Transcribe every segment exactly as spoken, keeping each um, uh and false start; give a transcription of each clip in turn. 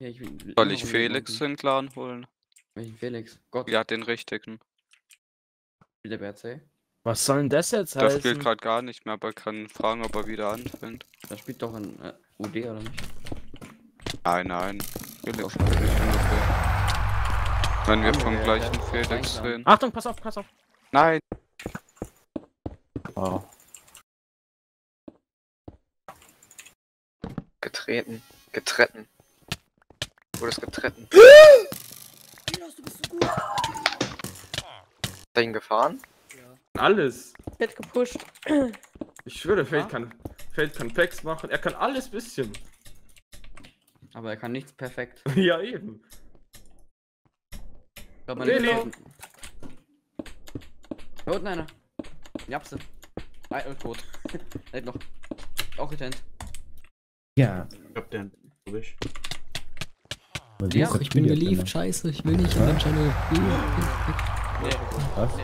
Ja, ich will, Soll ich Felix in den Clan holen? Welchen Felix? Gott. Ja, den richtigen. Wie der B R C? Was soll denn das jetzt heißen? Der spielt gerade gar nicht mehr, aber kann fragen, ob er wieder anfängt. Der spielt doch in äh, U D oder nicht? Nein, nein. Felix spielt nicht ungefähr. Wenn wir vom gleichen Felix reden. Achtung, pass auf, pass auf. Nein. Wow. Getreten. Getreten. Du wurdest getreten. Linus, du bist so gut. Ist er ihn gefahren? Ja. Alles. Wird gepusht. Ich schwöre, Feld ja. kann, Feld kann Packs machen. Er kann alles bisschen. Aber er kann nichts perfekt. Ja, eben. Ich glaub, man ist da unten einer. Japse. Ei, und tot. Nicht noch. Auch getannt. Ja. Ich hab den. Ruhig. Ja, ich bin gelieft, scheiße, ich will nicht in deinem Channel. Nee, was? Nee,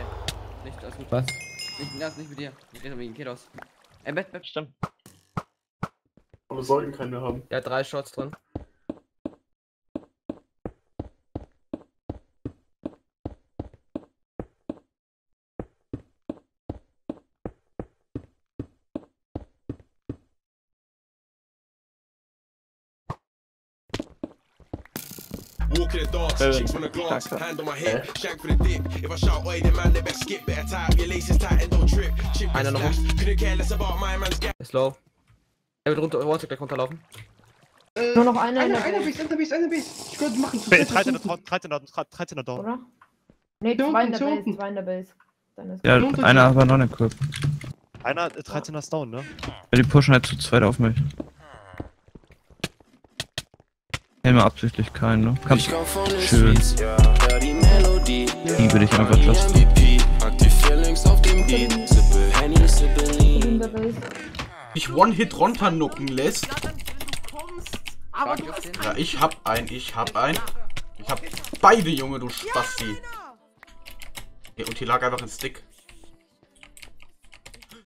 nicht, alles gut. Was? Nicht, das, nicht mit dir. Ich rede wegen Kedos. Ey, Bett, Bett, stimmt. Aber wir sollten keinen mehr haben. Der hat drei Shots drin. Walking the dogs, chicks from the glass, hand on my hip, shank for the dick. If I shout, oi, the man, they better skip, better tie up your laces tight and don't trip. Chip is flashed, couldn't care less about my man's gap. Ist low. Er wird runter, Wallstick gleich runterlaufen. Nur noch einer, einer, einer Base, einer Base, einer Base. Ich könnte machen zu dritt. dreizehner down, oder? Nee, zwei in der Base, zwei in der Base. Ja, einer war noch nicht kurz. Einer, dreizehner ist down, ne? Ja, die pushen halt zu zweit auf mich. Immer absichtlich keinen, ne? Kannst schön. Liebe dich einfach fast. Ich One-Hit runternucken lässt. Ja, ich hab ein, ich hab ein. Ich hab beide, Junge, du Spasti. Ja, und hier lag einfach ein Stick.